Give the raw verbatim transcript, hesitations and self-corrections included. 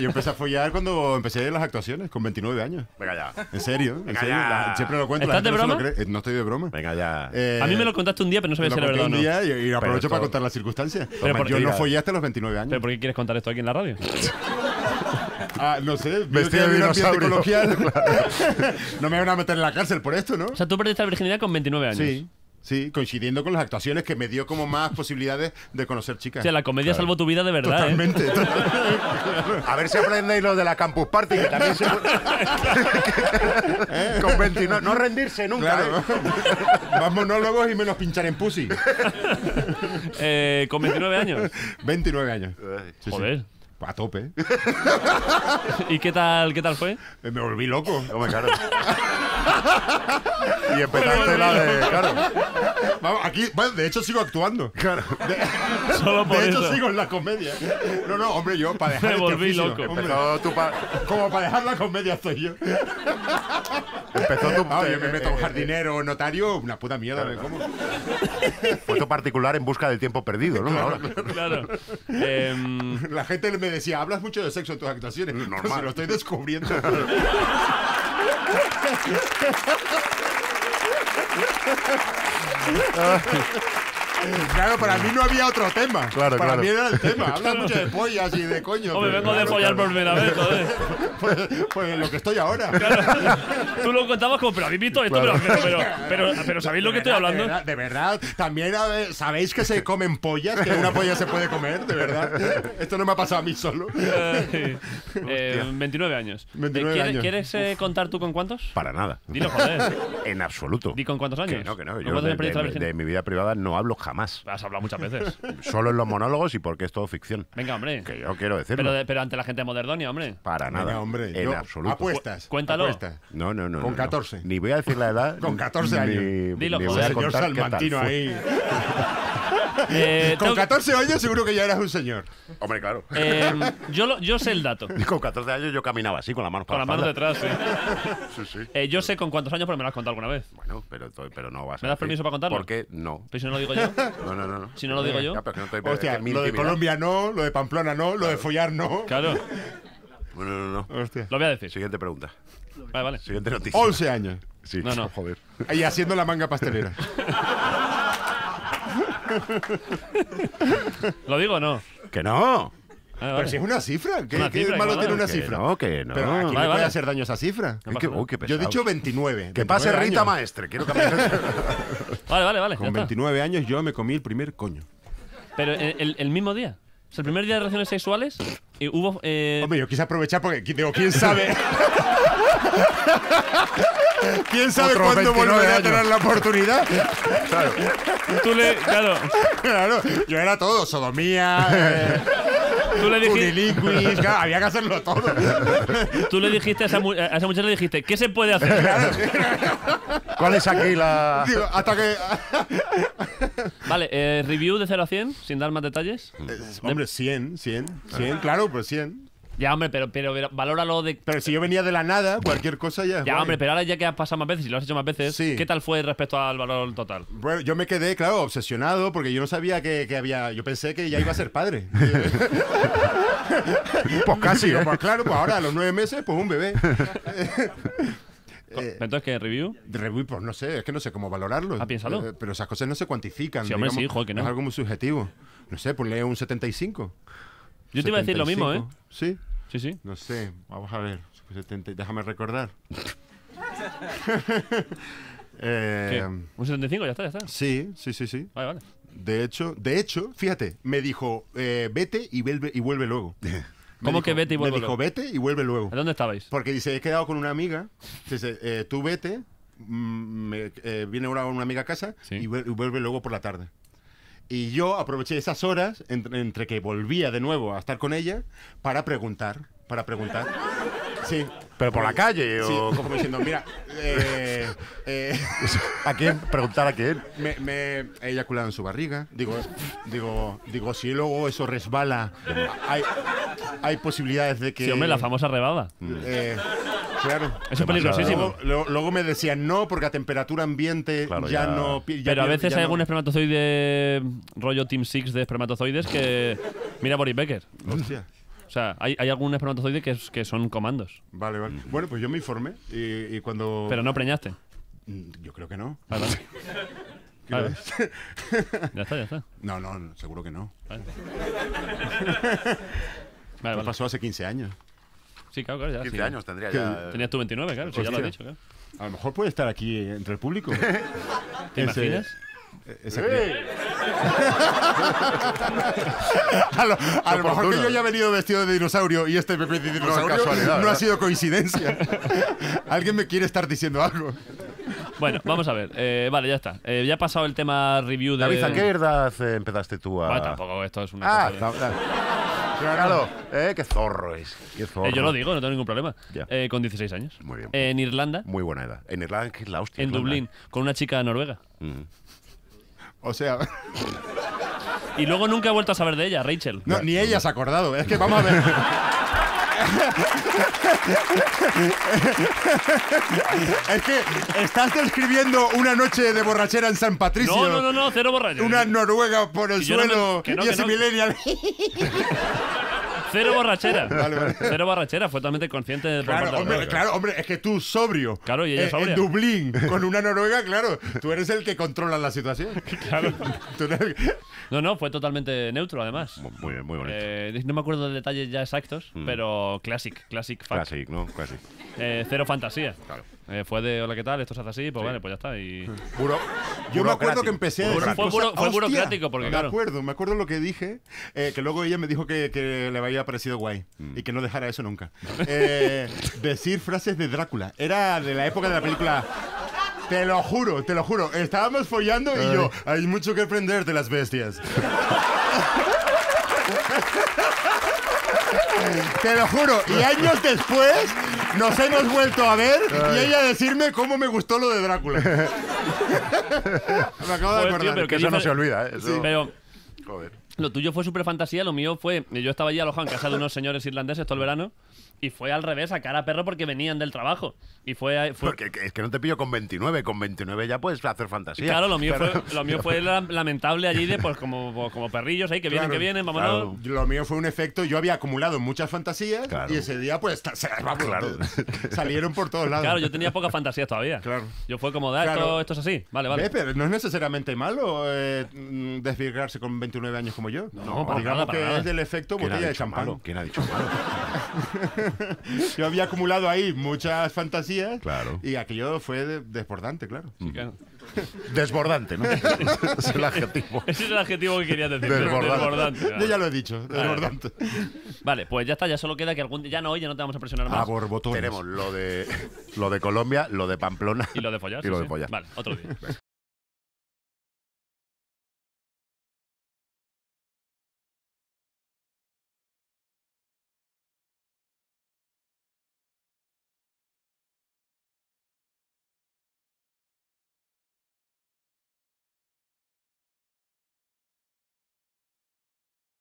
Yo empecé a follar cuando empecé las actuaciones, con veintinueve años. Venga ya. ¿En serio? ¿En serio? La, siempre lo cuento. ¿Estás de broma? No, no estoy de broma. Venga ya. Eh, a mí me lo contaste un día, pero no sabía si era verdad o no. Y, y aprovecho esto... para contar las circunstancias. Pero Toma, yo no follé hasta los veintinueve años. ¿Pero por qué quieres contar esto aquí en la radio? Ah, no sé, vestido de dinosaurio. No me van a meter en la cárcel por esto, ¿no? O sea, tú perdiste la virginidad con veintinueve años. Sí. Sí, coincidiendo con las actuaciones que me dio como más posibilidades de conocer chicas. O sea, la comedia claro. salvó tu vida de verdad. Totalmente. ¿eh? Totalmente. A ver si aprendéis lo de la Campus Party, que también se... ¿Eh? Con veintinueve, no rendirse nunca. Claro. ¿eh? Más monólogos y menos pinchar en pussy. Eh, ¿Con veintinueve años? veintinueve años. Sí, joder. Sí. A tope. ¿Y qué tal, qué tal fue? Me volví loco. Hombre, claro. Y empezaste la de... Claro. Vamos, aquí... Bueno, de hecho, sigo actuando. Claro. De, Solo por de hecho, eso. sigo en la comedia. No, no, hombre, yo para dejar Me este volví oficio, loco. Hombre, tú pa... Como para dejar la comedia estoy yo. Empezó tu... Ah, yo me meto a un jardinero, notario, una puta mierda. Claro, ¿cómo? Fue tu particular en busca del tiempo perdido, ¿no? Claro. Ahora. claro. Eh, la gente me decía, hablas mucho de sexo en tus actuaciones. Normal. Entonces, lo estoy descubriendo. Claro, para mí no había otro tema. Claro, para claro. mí era el tema. Hablas claro. mucho de pollas y de coño. Hombre, vengo claro, de follar claro. por primera vez, joder. Pues, pues en lo que estoy ahora. Claro. Tú lo contabas como, pero habéis visto esto, claro. pero, pero, pero, pero, pero ¿sabéis de lo que verdad, estoy hablando? De verdad, de verdad. También sabéis que se comen pollas, que una polla se puede comer, de verdad. Esto no me ha pasado a mí solo. Eh, eh, veintinueve años. veintinueve ¿Quieres, años. ¿Quieres eh, contar tú con cuántos? Para nada. Dilo, joder. En absoluto. ¿Y con cuántos años? Que no, que no. Yo de, de, de, de, de mi vida privada no hablo jamás. Has hablado muchas veces. Solo en los monólogos y porque es todo ficción. Venga, hombre. Que yo quiero decirlo. Pero, de, pero ante la gente de Moderdonia, hombre. Para nada. Venga, hombre. En absoluto. Apuestas. Cuéntalo. Apuestas. No, no, no. Con no, catorce. No. Ni voy a decir la edad. Con catorce años. Ni, Dilo, ni voy a señor salmantino ahí. eh, Con catorce años seguro que ya eras un señor. Hombre, claro. Eh, yo, lo, yo sé el dato. Con catorce años yo caminaba así, con las manos para Con las manos detrás, sí. sí, sí. Eh, yo sé con cuántos años, pero me lo has contado alguna vez. Bueno, pero, pero no vas a... ¿Me das permiso para contarlo? ¿Por qué no? Pero si no lo digo yo. No, no, no. Si no lo digo yo. Ya, pero no estoy... Hostia, es que lo de Colombia no, lo de Pamplona no, claro. lo de follar no. Claro. Bueno, no, no. Hostia. Lo voy a decir. Siguiente pregunta. Vale, vale. Siguiente noticia. once años. Sí, no, no. Joder. Y haciendo la manga pastelera. ¿Lo digo o no? Que no. Ah, vale. Pero si es una cifra. ¿Qué, una ¿qué cifra, malo que tiene una que cifra? No, que no. Pero aquí vale, no vale. a hacer daño a esa cifra. No, es que, oh, yo he dicho veintinueve. Que pase Rita Maestre. Quiero que me... Vale, vale, vale. Con veintinueve años yo me comí el primer coño. Pero el, el, el mismo día. O sea, el primer día de relaciones sexuales eh, hubo... Eh... Hombre, yo quise aprovechar porque digo, ¿quién sabe? ¿Quién sabe cuándo volveré a tener la oportunidad? Claro. Tú le... Claro. Claro. Yo era todo. Sodomía... Eh... Tú le dijiste... Claro, había que hacerlo todo. Tú le dijiste a esa, mu a esa muchacha, le dijiste, ¿qué se puede hacer? ¿Cuál es aquí la...? Digo, hasta que... Vale, eh, review de cero a cien, sin dar más detalles. Es, hombre, cien, cien, cien, claro, pues cien. Ya, hombre, pero, pero, pero valóralo de... Pero si yo venía de la nada, cualquier cosa ya... Ya, guay. Hombre, pero ahora ya que has pasado más veces y lo has hecho más veces, sí. ¿Qué tal fue respecto al valor total? Bueno, yo me quedé, claro, obsesionado, porque yo no sabía que, que había... Yo pensé que ya iba a ser padre. Pues casi, ¿eh? Pues claro, pues ahora a los nueve meses, pues un bebé. Eh, ¿Entonces qué? ¿Review? Review, pues no sé, es que no sé cómo valorarlo. Ah, piénsalo. Eh, pero esas cosas no se cuantifican. Sí, hombre, digamos, sí, joder, que no. Es algo muy subjetivo. No sé, ponle un setenta y cinco. Yo te iba a decir lo mismo, ¿eh? Sí. Sí, sí. No sé, vamos a ver. setenta, déjame recordar. eh, ¿Un setenta y cinco? Ya está, ya está. Sí, sí, sí, sí. Vale, vale. De hecho, de hecho fíjate, me dijo, eh, vete y vuelve, y vuelve luego. Me ¿Cómo dijo, que vete y vuelve luego? Me dijo, vete y vuelve luego. ¿A dónde estabais? Porque dice, he quedado con una amiga. Dice, eh, tú vete, me, eh, viene una, una amiga a casa sí. y vuelve luego por la tarde. Y yo aproveché esas horas, entre, entre que volvía de nuevo a estar con ella, para preguntar, para preguntar. Sí. ¿Pero por la calle sí, o...? Como diciendo, mira, eh, eh, ¿a quién? ¿Preguntar a quién? Me, me he eyaculado en su barriga. Digo, digo, digo si luego eso resbala, hay, hay posibilidades de que... Sí, hombre, la famosa rebaba. Eh, Claro. Eso es peligrosísimo. Luego, luego me decían no, porque a temperatura ambiente claro, ya, ya no... Ya, pero a veces hay no... algún espermatozoide rollo Team Six de espermatozoides que... Mira Boris Becker. Hostia. O sea, hay, hay algún espermatozoide que, es, que son comandos. Vale, vale. Bueno, pues yo me informé y, y cuando... Pero no preñaste. Yo creo que no. Vale. Vale. Ya está, ya está. No, no, seguro que no. Vale. Vale, vale. Pasó hace quince años. Sí, claro, claro. Ya, quince sí, años tendría ya... Tenías tú veintinueve, claro. Si ya lo has dicho, claro. A lo mejor puede estar aquí entre el público. ¿Te imaginas? Ese, ese a lo, a lo mejor que yo haya venido vestido de dinosaurio y este Pepe de dinosaurio no, no ha sido coincidencia. Alguien me quiere estar diciendo algo. Bueno, vamos a ver. Eh, vale, ya está. Eh, ya ha pasado el tema review de... David, ¿a qué edad empezaste tú a...? Bueno, tampoco, esto es una... Ah, claro, eh, qué zorro es. Qué zorro. Eh, yo lo digo, no tengo ningún problema. Eh, con dieciséis años. Muy bien. Eh, en Irlanda. Muy buena edad. En Irlanda, que es la hostia. En Irlanda. Dublín, con una chica noruega. Mm. O sea... Y luego nunca he vuelto a saber de ella, Rachel. No, ni ella se ha acordado. Es que vamos a ver... Es que estás describiendo una noche de borrachera en San Patricio. No, no, no, no, cero borrachera. Una noruega por el suelo y ese millennial. Cero borrachera. Vale, vale. Cero borrachera, fue totalmente consciente de... Claro, hombre, claro, hombre, es que tú sobrio. Claro, y ella eh, sobria. En Dublín, con una noruega, claro, tú eres el que controla la situación. Claro. Tú no, eres... no, no, fue totalmente neutro, además. Muy bien, muy bonito. Eh, no me acuerdo de detalles ya exactos, mm. pero classic, classic fact. Classic, ¿no? Classic. Eh, cero fantasía. Claro. Eh, fue de, hola, ¿qué tal? Esto se hace así, pues sí. Vale, pues ya está. Y... Puro, yo me acuerdo que empecé a decir Fue, buro, fue burocrático, porque me claro. Me acuerdo, me acuerdo lo que dije, eh, que luego ella me dijo que, que le había parecido guay mm. y que no dejara eso nunca. Eh, decir frases de Drácula. Era de la época de la película... Te lo juro, te lo juro. Estábamos follando y yo, hay mucho que aprender de las bestias. Te lo juro. Y años después nos hemos vuelto a ver y ella decirme cómo me gustó lo de Drácula. Me acabo de acordar. Tío, pero que eso no se olvida, ¿eh? Eso... Sí, pero... Joder. Lo tuyo fue súper fantasía, lo mío fue... Yo estaba allí alojado en casa de unos señores irlandeses todo el verano y fue al revés, a cara a perro, porque venían del trabajo. Y fue, fue... Porque es que no te pillo con veintinueve, con veintinueve ya puedes hacer fantasía. Claro, lo mío pero... fue, lo mío fue lamentable allí de pues como, como perrillos ahí, que vienen, claro, que vienen, vámonos. Claro. Lo mío fue un efecto, yo había acumulado muchas fantasías claro. y ese día pues claro. salieron por todos lados. Claro, yo tenía pocas fantasías todavía. Claro. Yo fue como, da, claro. esto, esto es así, vale, vale. ¿Ves? Pero no es necesariamente malo eh, desvirgarse con veintinueve años como yo. No, no para digamos nada, para que nada. Es del efecto botella de champán. ¿Quién ha dicho malo? Yo había acumulado ahí muchas fantasías claro. y aquello fue desbordante, claro. Sí, claro. Desbordante, ¿no? Es el adjetivo. Ese es el adjetivo que quería decir. Desbordante. Desbordante claro. Yo ya lo he dicho, desbordante. Vale. Vale, pues ya está, ya solo queda que algún día, ya no hoy, ya no te vamos a presionar más. A borbotones. Tenemos lo de, lo de Colombia, lo de Pamplona. Y lo de follar. Y sí, lo de sí. follar. Vale, otro día.